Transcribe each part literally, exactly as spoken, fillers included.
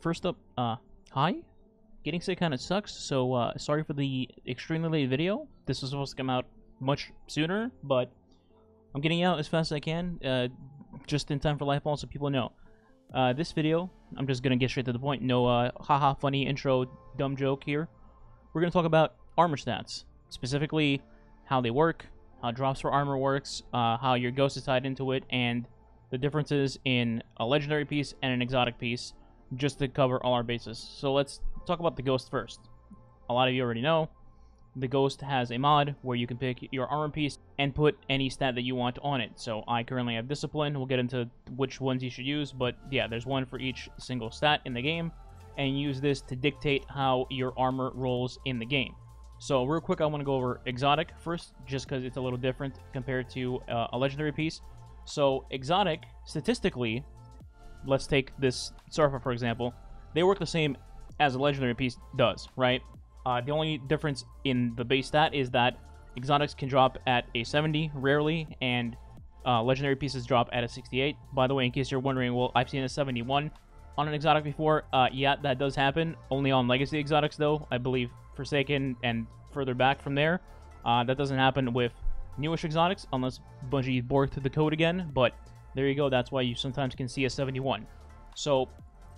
First up, uh, hi. Getting sick kind of sucks, so uh, sorry for the extremely late video. This was supposed to come out much sooner, but I'm getting out as fast as I can, uh, just in time for Lightfall, so people know. Uh, this video, I'm just gonna get straight to the point. No, uh, haha, funny intro, dumb joke here. We're gonna talk about armor stats, specifically how they work, how drops for armor works, uh, how your ghost is tied into it, and the differences in a legendary piece and an exotic piece, just to cover all our bases. So let's talk about the ghost first. A lot of you already know, the ghost has a mod where you can pick your armor piece and put any stat that you want on it. So I currently have discipline. We'll get into which ones you should use, but yeah, there's one for each single stat in the game, and use this to dictate how your armor rolls in the game. So real quick, I want to go over exotic first, just because it's a little different compared to uh, a legendary piece. So exotic, statistically, let's take this Sarfa for example, they work the same as a legendary piece does, right? Uh, the only difference in the base stat is that exotics can drop at a seventy, rarely, and uh, legendary pieces drop at a sixty-eight. By the way, in case you're wondering, well, I've seen a seventy-one on an exotic before. Uh, yeah, that does happen, only on legacy exotics though, I believe Forsaken and further back from there. Uh, that doesn't happen with newish exotics, unless Bungie borked the code again, but there you go, that's why you sometimes can see a seventy-one. So,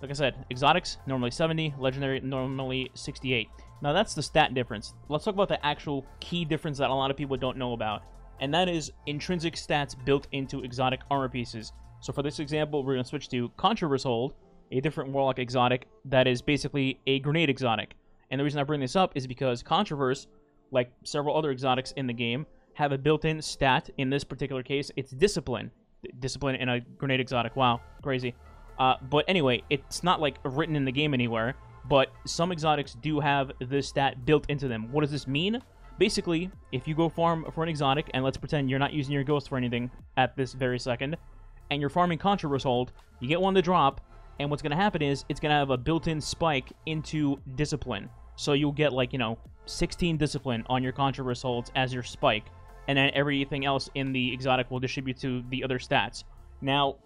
like I said, exotics, normally seventy, legendary, normally sixty-eight. Now that's the stat difference. Let's talk about the actual key difference that a lot of people don't know about, and that is intrinsic stats built into exotic armor pieces. So for this example, we're going to switch to Contraverse Hold, a different Warlock exotic that is basically a grenade exotic. And the reason I bring this up is because Contraverse, like several other exotics in the game, have a built-in stat. In this particular case, it's discipline. Discipline in a grenade exotic. Wow, crazy. Uh, but anyway, it's not like written in the game anywhere, but some exotics do have this stat built into them. What does this mean? Basically, if you go farm for an exotic, and let's pretend you're not using your ghost for anything at this very second, and you're farming Contraverse Hold, you get one to drop, and what's going to happen is it's going to have a built-in spike into discipline. So you'll get like, you know, sixteen discipline on your Contraverse Holds as your spike, and then everything else in the exotic will distribute to the other stats. Now,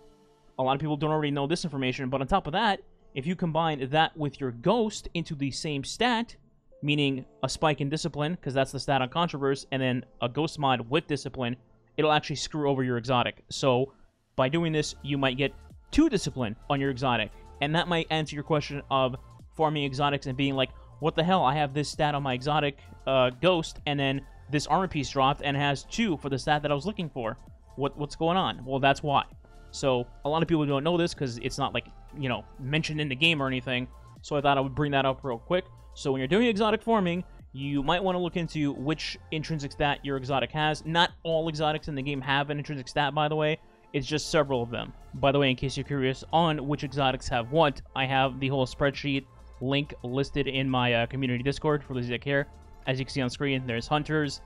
a lot of people don't already know this information, but on top of that, if you combine that with your ghost into the same stat, meaning a spike in discipline, because that's the stat on Contraverse, and then a ghost mod with discipline, it'll actually screw over your exotic. So by doing this, you might get two discipline on your exotic, and that might answer your question of farming exotics and being like, what the hell, I have this stat on my exotic uh, ghost, and then this armor piece dropped and has two for the stat that I was looking for. What what's going on? Well, that's why. So a lot of people don't know this because it's not like, you know, mentioned in the game or anything. So I thought I would bring that up real quick. So when you're doing exotic farming, you might want to look into which intrinsic stat your exotic has. Not all exotics in the game have an intrinsic stat, by the way. It's just several of them. By the way, in case you're curious on which exotics have what, I have the whole spreadsheet link listed in my uh, community Discord for those that care. As you can see on screen, there's Hunters,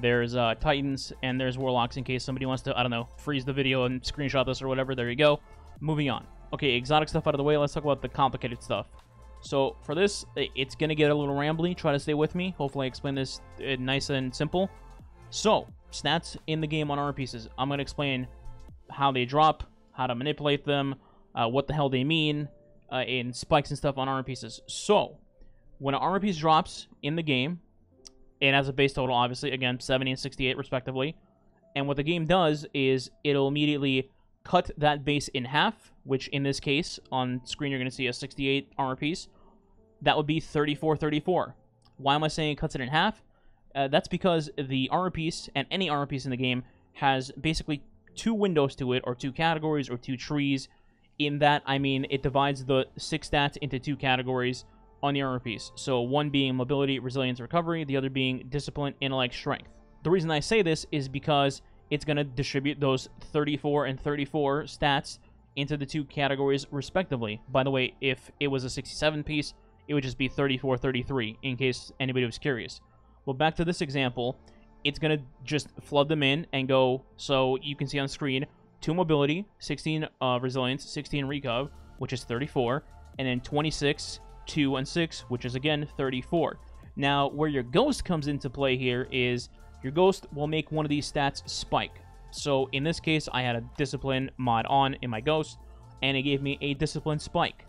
there's uh, Titans, and there's Warlocks in case somebody wants to, I don't know, freeze the video and screenshot this or whatever. There you go. Moving on. Okay, exotic stuff out of the way. Let's talk about the complicated stuff. So for this, it's going to get a little rambly. Try to stay with me. Hopefully I explain this nice and simple. So, stats in the game on armor pieces. I'm going to explain how they drop, how to manipulate them, uh, what the hell they mean, uh, in spikes and stuff on armor pieces. So, when an armor piece drops in the game, and as a base total, obviously, again, seventy and sixty-eight, respectively. And what the game does is it'll immediately cut that base in half, which in this case, on screen, you're going to see a sixty-eight armor piece. That would be thirty-four, thirty-four. Why am I saying it cuts it in half? Uh, that's because the armor piece, and any armor piece in the game, has basically two windows to it, or two categories, or two trees. In that, I mean, it divides the six stats into two categories on the armor piece. So one being mobility, resilience, recovery, the other being discipline, intellect, strength. The reason I say this is because it's going to distribute those thirty-four and thirty-four stats into the two categories respectively. By the way, if it was a sixty-seven piece, it would just be thirty-four, thirty-three in case anybody was curious. Well, back to this example, it's going to just flood them in and go, so you can see on screen, two mobility, sixteen uh, resilience, sixteen recov, which is thirty-four, and then twenty-six, two and six, which is again thirty-four. Now where your ghost comes into play here is your ghost will make one of these stats spike. So in this case, I had a discipline mod on in my ghost. and it gave me a Discipline Spike.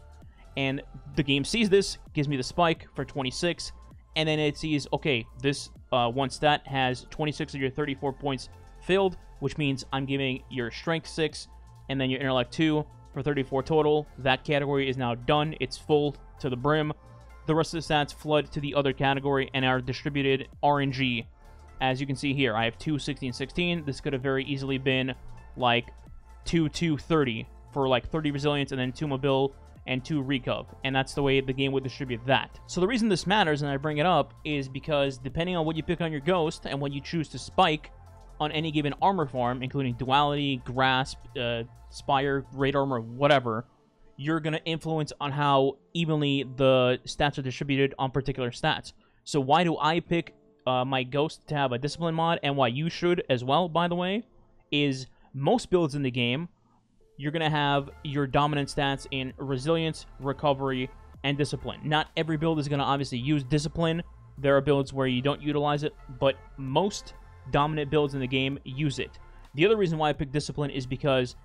And the game sees this, gives me the Spike for twenty-six, and then it sees, okay, this uh, one stat has twenty-six of your thirty-four points filled, which means I'm giving your Strength six, and then your Intellect two for thirty-four total. That category is now done. It's full to the brim. The rest of the stats flood to the other category and are distributed R N G. As you can see here, I have two, sixteen, sixteen. This could have very easily been like two, two, thirty for like thirty resilience and then two mobil and two recov. And that's the way the game would distribute that. So the reason this matters, and I bring it up, is because depending on what you pick on your ghost and what you choose to spike on any given armor farm, including Duality, Grasp, uh, Spire, Raid Armor, whatever, you're going to influence on how evenly the stats are distributed on particular stats. So why do I pick uh, my ghost to have a discipline mod, and why you should as well, by the way, is most builds in the game, you're going to have your dominant stats in resilience, recovery, and discipline. Not every build is going to obviously use discipline. There are builds where you don't utilize it, but most dominant builds in the game use it. The other reason why I pick discipline is because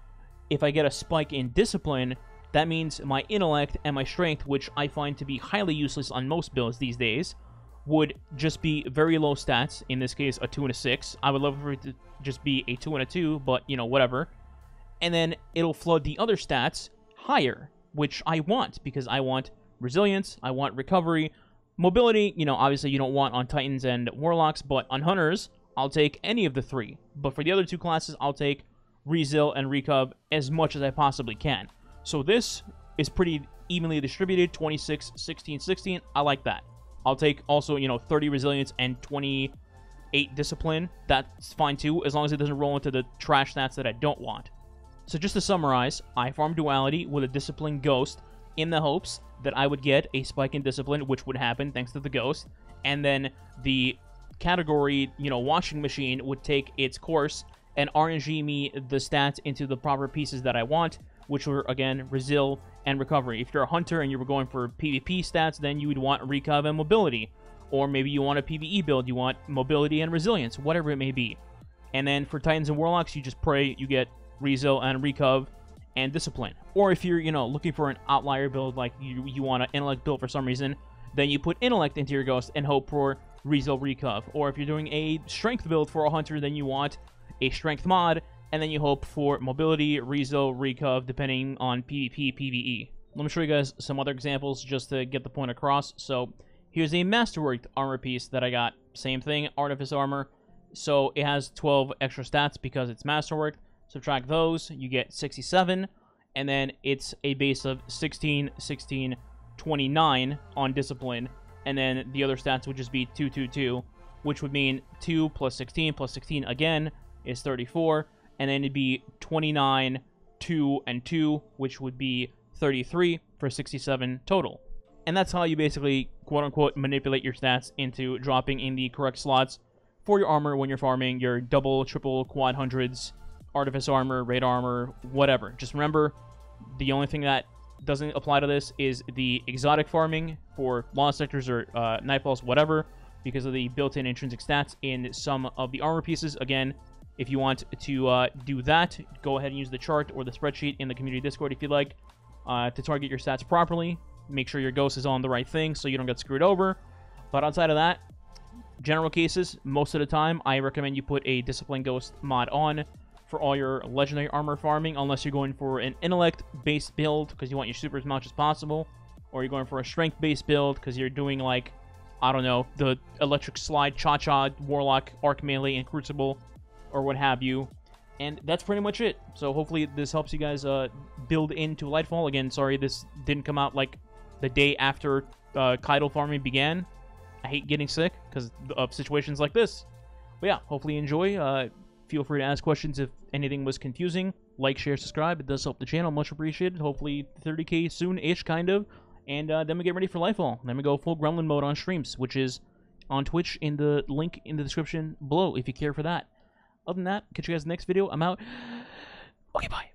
if I get a spike in discipline, that means my intellect and my strength, which I find to be highly useless on most builds these days, would just be very low stats. In this case, a two and a six. I would love for it to just be a two and a two, but, you know, whatever. And then it'll flood the other stats higher, which I want, because I want resilience, I want recovery, mobility. You know, obviously you don't want on Titans and Warlocks, but on Hunters, I'll take any of the three. But for the other two classes, I'll take Resil and Recov as much as I possibly can. So this is pretty evenly distributed, twenty-six, sixteen, sixteen. I like that. I'll take also, you know, thirty resilience and twenty-eight discipline. That's fine too, as long as it doesn't roll into the trash stats that I don't want. So just to summarize, I farm Duality with a discipline ghost in the hopes that I would get a spike in discipline, which would happen thanks to the ghost. And then the category, you know, washing machine would take its course and R N G me the stats into the proper pieces that I want, which were, again, Resil and Recovery. If you're a Hunter and you were going for PvP stats, then you would want Recov and Mobility. Or maybe you want a PvE build, you want Mobility and Resilience, whatever it may be. And then for Titans and Warlocks, you just pray you get Resil and Recov and Discipline. Or if you're, you know, looking for an outlier build, like you, you want an Intellect build for some reason, then you put Intellect into your Ghost and hope for Resil, Recov. Or if you're doing a Strength build for a Hunter, then you want a Strength mod, and then you hope for mobility, Rezo, Recov, depending on PvP, PvE. Let me show you guys some other examples just to get the point across. So here's a Masterworked armor piece that I got. Same thing, Artifice Armor. So it has twelve extra stats because it's Masterworked. Subtract those, you get sixty-seven. And then it's a base of sixteen, sixteen, twenty-nine on Discipline. And then the other stats would just be two, two, two, which would mean two plus sixteen plus sixteen again is thirty-four. And then it'd be twenty-nine, two, and two, which would be thirty-three for sixty-seven total. And that's how you basically, quote-unquote, manipulate your stats into dropping in the correct slots for your armor when you're farming your double, triple, quad hundreds, artifice armor, raid armor, whatever. Just remember, the only thing that doesn't apply to this is the exotic farming for Lost Sectors or uh, Nightfalls, whatever, because of the built-in intrinsic stats in some of the armor pieces. Again, if you want to uh, do that, go ahead and use the chart or the spreadsheet in the community Discord if you'd like uh, to target your stats properly. Make sure your ghost is on the right thing so you don't get screwed over. But outside of that, general cases, most of the time, I recommend you put a Discipline Ghost mod on for all your legendary armor farming, unless you're going for an intellect-based build because you want your super as much as possible, or you're going for a strength-based build because you're doing, like, I don't know, the Electric Slide, Cha-Cha, Warlock, Arc Melee, and Crucible, or what have you. And that's pretty much it. So hopefully this helps you guys uh, build into Lightfall. Again, sorry this didn't come out like the day after uh, Kydal farming began. I hate getting sick because of situations like this. But yeah, hopefully you enjoy. Uh, feel free to ask questions if anything was confusing. Like, share, subscribe. It does help the channel. Much appreciated. Hopefully thirty K soon-ish, kind of. And uh, then we get ready for Lightfall. Then we go full gremlin mode on streams, which is on Twitch in the link in the description below if you care for that. Other than that, catch you guys in the next video. I'm out. Okay, bye.